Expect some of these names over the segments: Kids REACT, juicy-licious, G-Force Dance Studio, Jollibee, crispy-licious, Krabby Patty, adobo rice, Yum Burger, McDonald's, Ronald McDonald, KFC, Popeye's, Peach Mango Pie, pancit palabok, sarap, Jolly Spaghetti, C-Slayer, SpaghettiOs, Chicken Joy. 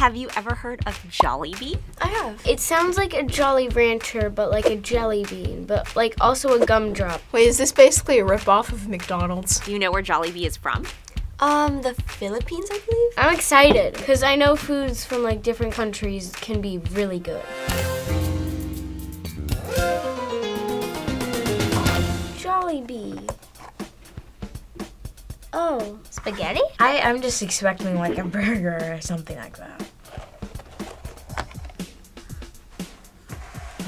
Have you ever heard of Jollibee? I have. It sounds like a Jolly Rancher, but like a jelly bean, but like also a gumdrop. Wait, is this basically a ripoff of McDonald's? Do you know where Jollibee is from? The Philippines, I believe. I'm excited, because I know foods from like different countries can be really good. Jollibee. Oh, spaghetti? I'm just expecting like a burger or something like that.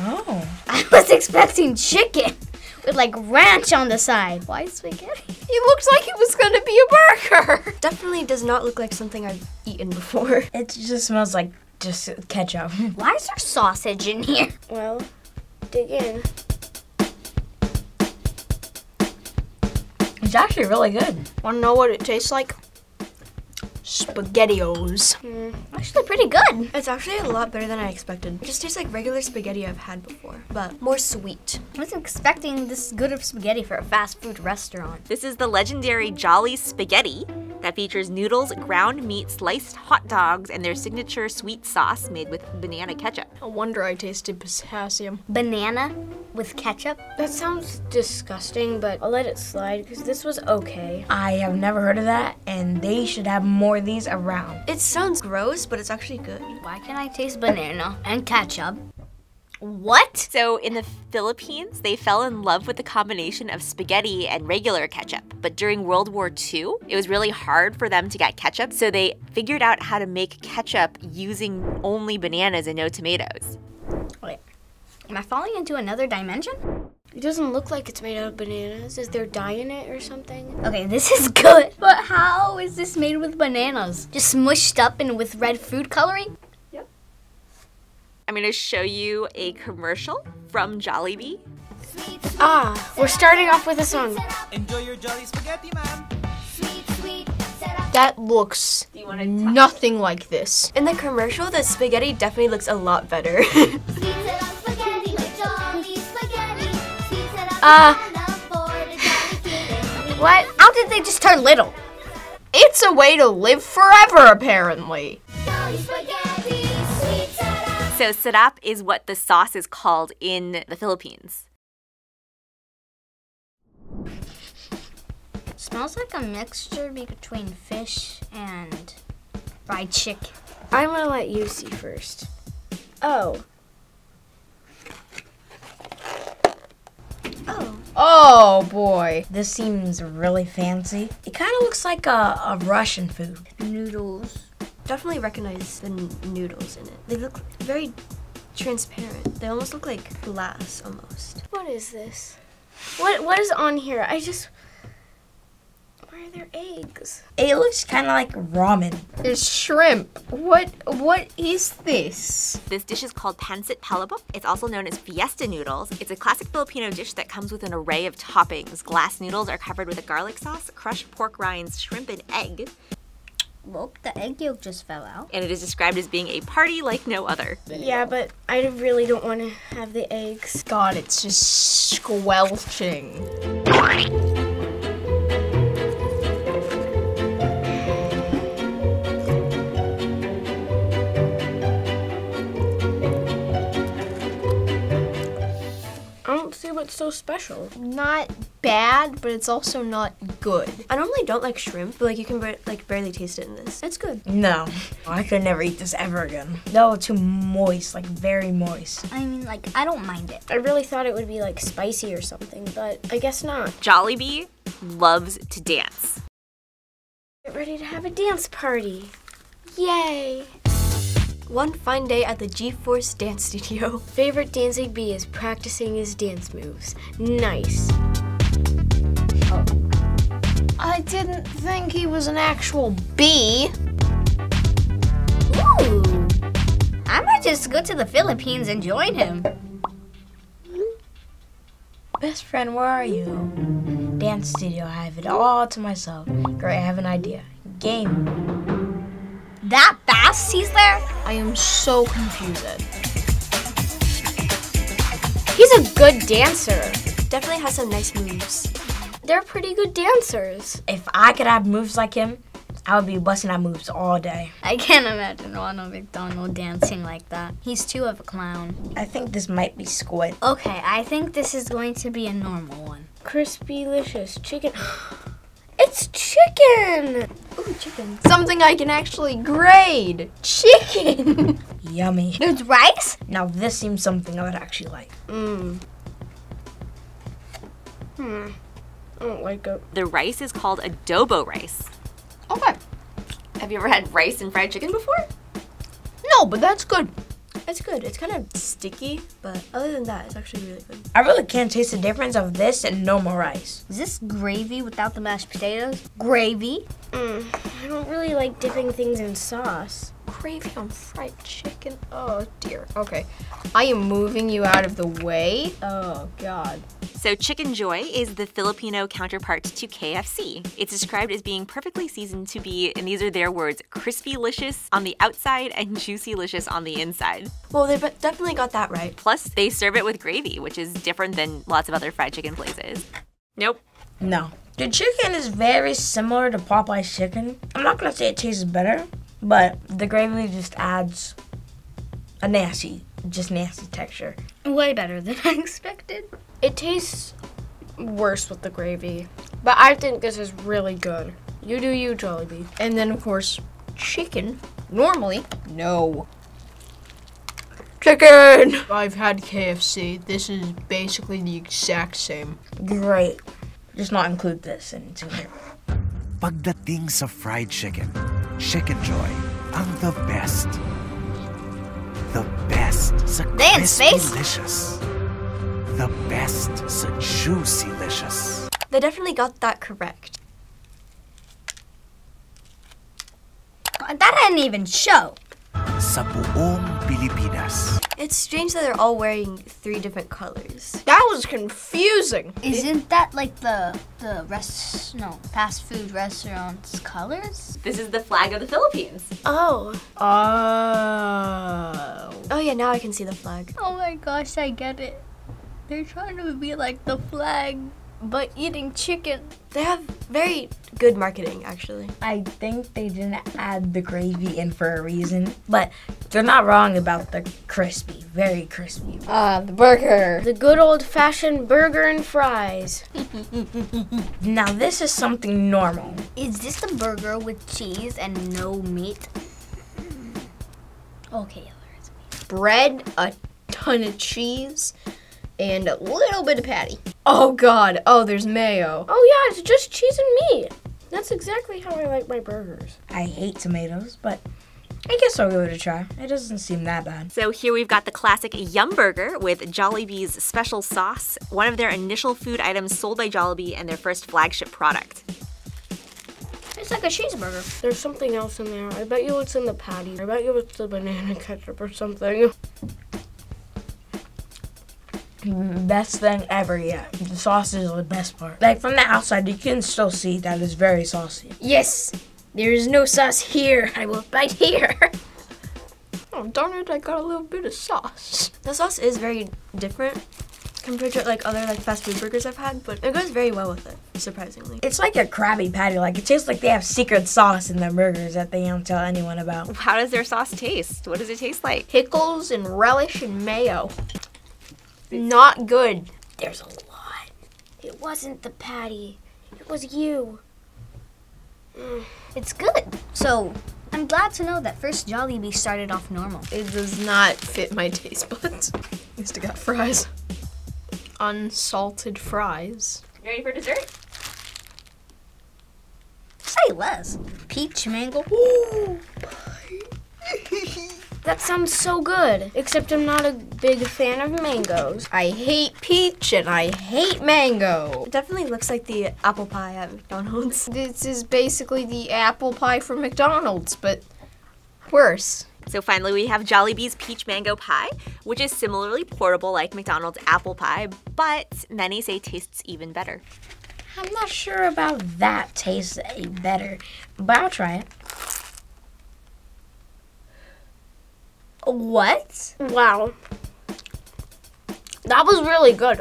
Oh. I was expecting chicken with like ranch on the side. Why spaghetti? It looked like it was gonna be a burger. Definitely does not look like something I've eaten before. It just smells like just ketchup. Why is there sausage in here? Well, dig in. It's actually really good. Wanna know what it tastes like? SpaghettiOs. Actually pretty good. It's actually a lot better than I expected. It just tastes like regular spaghetti I've had before, but more sweet. I wasn't expecting this good of spaghetti for a fast food restaurant. This is the legendary Jolly Spaghetti that features noodles, ground meat, sliced hot dogs, and their signature sweet sauce made with banana ketchup. No wonder I tasted potassium. Banana with ketchup? That sounds disgusting, but I'll let it slide because this was okay. I have never heard of that, and they should have more of these around. It sounds gross, but it's actually good. Why can't I taste banana and ketchup? What? So in the Philippines, they fell in love with the combination of spaghetti and regular ketchup. But during World War II, it was really hard for them to get ketchup, so they figured out how to make ketchup using only bananas and no tomatoes. Wait, am I falling into another dimension? It doesn't look like it's made out of bananas. Is there dye in it or something? Okay, this is good. But how is this made with bananas? Just smushed up and with red food coloring? I'm gonna show you a commercial from Jollibee. We're starting off with a song. Enjoy your Jolly Spaghetti, ma'am. That looks nothing like this. In the commercial, the spaghetti definitely looks a lot better. What? How did they just turn little? It's a way to live forever, apparently. So sarap is what the sauce is called in the Philippines. Smells like a mixture between fish and fried chicken. I'm gonna let you see first. Oh. Oh. Oh boy. This seems really fancy. It kind of looks like a Russian food. Noodles. Definitely recognize the noodles in it. They look very transparent. They almost look like glass, almost. What is this? What is on here? Why are there eggs? It looks kind of like ramen. It's shrimp. What is this? This dish is called pancit palabok. It's also known as fiesta noodles. It's a classic Filipino dish that comes with an array of toppings. Glass noodles are covered with a garlic sauce, crushed pork rinds, shrimp, and egg. Look, the egg yolk just fell out. And it is described as being a party like no other. Yeah, but I really don't want to have the eggs. God, it's just squelching. I don't see what's so special. Not bad, but it's also not good. I normally don't like shrimp, but like you can barely taste it in this. It's good. No, I could never eat this ever again. No, too moist, like very moist. I mean, like I don't mind it. I really thought it would be like spicy or something, but I guess not. Jollibee loves to dance. Get ready to have a dance party. Yay. One fine day at the G-Force Dance Studio. Favorite dancing bee is practicing his dance moves. Nice. I didn't think he was an actual bee. Ooh, I might just go to the Philippines and join him. Best friend, where are you? Dance studio, I have it all to myself. Great, I have an idea. Game. That fast, C-Slayer? I am so confused. He's a good dancer. Definitely has some nice moves. They're pretty good dancers. If I could have moves like him, I would be busting out moves all day. I can't imagine Ronald McDonald dancing like that. He's too of a clown. I think this might be squid. Okay, I think this is going to be a normal one. Crispy-licious chicken. It's chicken! Ooh, chicken. Something I can actually grade. Chicken! Yummy. There's rice? Now this seems something I would actually like. Mmm. Hmm. I don't like it. The rice is called adobo rice. Okay. Have you ever had rice and fried chicken before? No, but that's good. It's good. It's kind of sticky, but other than that, it's actually really good. I really can't taste the difference of this and normal rice. Is this gravy without the mashed potatoes? Gravy? I don't really like dipping things in sauce. Gravy on fried chicken? Oh, dear. Okay. I am moving you out of the way. Oh, God. So Chicken Joy is the Filipino counterpart to KFC. It's described as being perfectly seasoned to be, and these are their words, crispy-licious on the outside and juicy-licious on the inside. Well, they definitely got that right. Plus, they serve it with gravy, which is different than lots of other fried chicken places. Nope. No. The chicken is very similar to Popeye's chicken. I'm not gonna say it tastes better, but the gravy just adds a nasty texture. Way better than I expected. It tastes worse with the gravy, but I think this is really good. You do you, Jollibee. And then, of course, chicken. Normally, no. Chicken! I've had KFC. This is basically the exact same. Great. Just not include this into here. Pagdating sa fried chicken, Chicken Joy, ang the best. The best sa crispy-licious. The best, so juicy-licious. They definitely got that correct. That didn't even show. Sa buong Pilipinas. It's strange that they're all wearing 3 different colors. That was confusing. Isn't that like the fast food restaurants' colors? This is the flag of the Philippines. Oh. Oh. Oh yeah, now I can see the flag. Oh my gosh, I get it. They're trying to be like the flag, but eating chicken. They have very good marketing, actually. I think they didn't add the gravy in for a reason, but they're not wrong about the crispy, very crispy. The burger. The good old-fashioned burger and fries. Now this is something normal. Is this the burger with cheese and no meat? Okay, there's meat. Bread, a ton of cheese, and a little bit of patty. Oh God, oh, there's mayo. Oh yeah, it's just cheese and meat. That's exactly how I like my burgers. I hate tomatoes, but I guess I'll give it a try. It doesn't seem that bad. So here we've got the classic Yum Burger with Jollibee's special sauce, one of their initial food items sold by Jollibee and their first flagship product. It's like a cheeseburger. There's something else in there. I bet you it's in the patty. I bet you it's the banana ketchup or something. Best thing ever, yeah. The sauce is the best part. Like from the outside, you can still see that it's very saucy. Yes, there is no sauce here. I will bite here. Oh, darn it, I got a little bit of sauce. The sauce is very different compared to like other like fast food burgers I've had, but it goes very well with it, surprisingly. It's like a Krabby Patty. Like it tastes like they have secret sauce in their burgers that they don't tell anyone about. How does their sauce taste? What does it taste like? Pickles and relish and mayo. Not good. There's a lot. It wasn't the patty. It was you. It's good. So, I'm glad to know that first Jollibee started off normal. It does not fit my taste buds. At least I got fries. Unsalted fries. You ready for dessert? Say less. Peach mango. Ooh. That sounds so good, except I'm not a big fan of mangoes. I hate peach and I hate mango. It definitely looks like the apple pie at McDonald's. This is basically the apple pie from McDonald's, but worse. So finally we have Jollibee's Peach Mango Pie, which is similarly portable like McDonald's apple pie, but many say tastes even better. I'm not sure about that tastes better, but I'll try it. What? Wow. That was really good.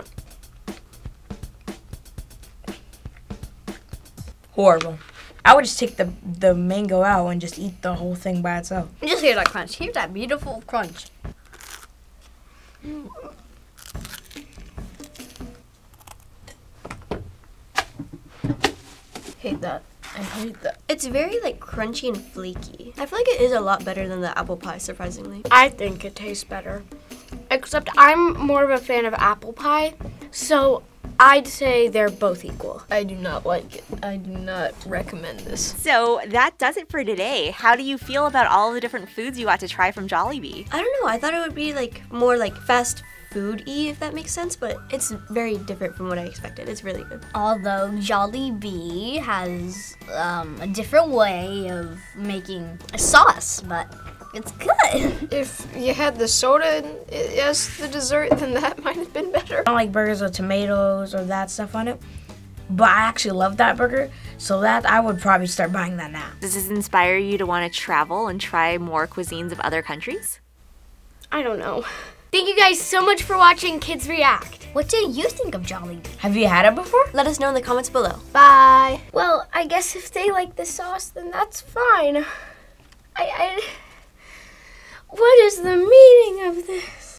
Horrible. I would just take the mango out and just eat the whole thing by itself. You just hear that crunch. Hear that beautiful crunch. Hate that. I hate that. It's very like crunchy and flaky. I feel like it is a lot better than the apple pie, surprisingly. I think it tastes better. Except I'm more of a fan of apple pie, so I'd say they're both equal. I do not like it. I do not recommend this. So that does it for today. How do you feel about all the different foods you got to try from Jollibee? I don't know. I thought it would be like more like fast food-y, if that makes sense, but it's very different from what I expected. It's really good. Although Jollibee has a different way of making a sauce, but it's good. If you had the soda as the dessert, then that might have been better. I don't like burgers with tomatoes or that stuff on it, but I actually love that burger, so that I would probably start buying that now. Does this inspire you to want to travel and try more cuisines of other countries? I don't know. Thank you guys so much for watching Kids React. What do you think of Jollibee? Have you had it before? Let us know in the comments below. Bye. Well, I guess if they like the sauce, then that's fine. What is the meaning of this?